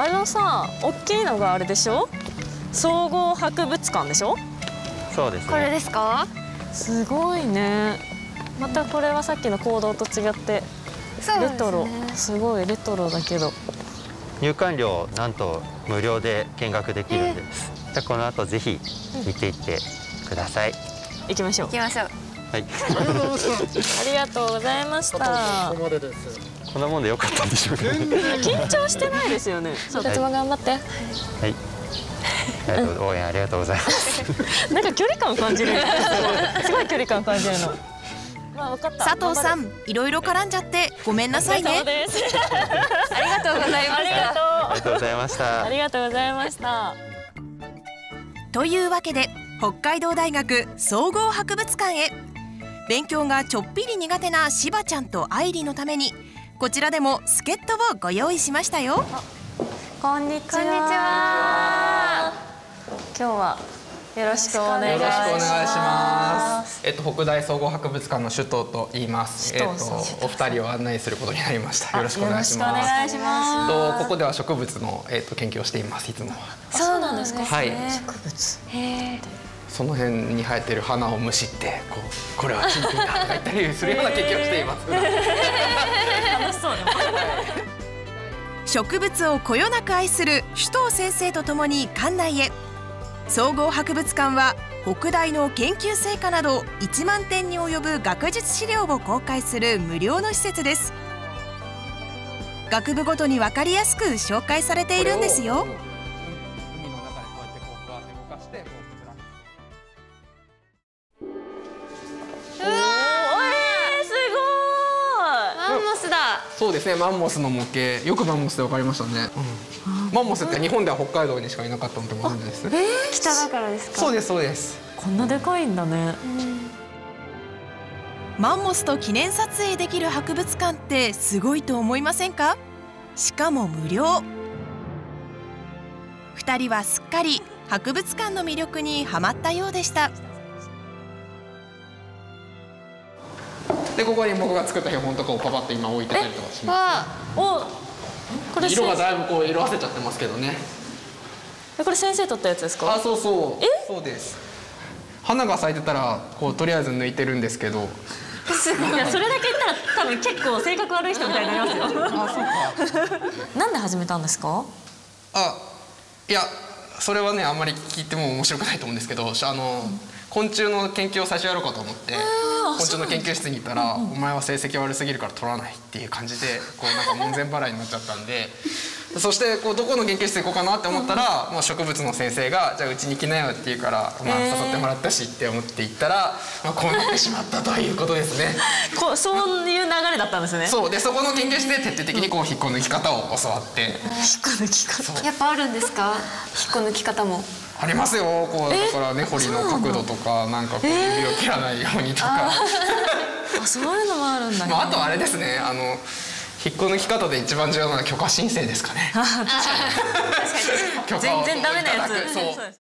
あのさ、おっきいのがあれでしょ、総合博物館でしょ。そうですね。これですか。すごいね。またこれはさっきの講堂と違ってレトロ、すごいレトロだけど。入館料なんと無料で見学できるんです。じゃあこの後ぜひ見ていってください。行きましょう。行きましょう。はい。ありがとうございました。こんなもんでよかったんでしょうか。緊張してないですよね。そう、立場頑張って。はい。応援ありがとうございます。なんか距離感感じる。すごい距離感感じるの。佐藤さん、いろいろ絡んじゃってごめんなさいね。ありがとうございました。ありがとうございました。ありがとうございました。というわけで北海道大学総合博物館へ。勉強がちょっぴり苦手なしばちゃんと愛理のためにこちらでも助っ人をご用意しましたよ。こんにちは。今日は。よろしくお願いします。北大総合博物館の首藤と言います。お二人を案内することになりました。よろしくお願いします。ここでは植物の研究をしています。いつも。そうなんですか。はい。植物。その辺に生えてる花をむしってこれは金粉だとか言ったりするような研究をしています。楽しそうね。植物をこよなく愛する首藤先生とともに館内へ。総合博物館は北大の研究成果など1万点に及ぶ学術資料を公開する無料の施設です。学部ごとに分かりやすく紹介されているんですよ。そうですね、マンモスの模型、よくマンモスで分かりましたね。マンモスって日本では北海道にしかいなかったのでご存知です。北だからですか。そうですそうです。こんなでかいんだね。マンモスと記念撮影できる博物館ってすごいと思いませんか？しかも無料。2人はすっかり博物館の魅力にはまったようでした。でここに僕が作った標本とかをパパって今置いてたりとかします、ね。色がだいぶこう色あせちゃってますけどね。これ先生撮ったやつですか？あ、そうそう。そうです。花が咲いてたらこうとりあえず抜いてるんですけど。いやそれだけ言ったら多分結構性格悪い人みたいになりますよ。あ、そうか。なんで始めたんですか？あ、いやそれはねあんまり聞いても面白くないと思うんですけど、昆虫の研究を最初やろうかと思って。昆虫の研究室にいたら、お前は成績悪すぎるから取らないっていう感じでこうなんか門前払いになっちゃったんでそしてこうどこの研究室行こうかなって思ったら、もう植物の先生が「じゃあうちに来なよ」って言うから、まあ、誘ってもらったしって思って行ったら、まあ、こうなってしまったということですね。そういう流れだったんですね。そうでそこの研究室で徹底的にこう引っこ抜き方を教わって。引っこ抜き方やっぱあるんですか？引っこ抜き方もありますよ。こうだからね、掘りの角度とかなんかこう指を切らないようにとか、そういうのもあるんだね。まああとあれですね、引っこ抜き方で一番重要なのは許可申請ですかね。許可を全然ダメなやつ。そう。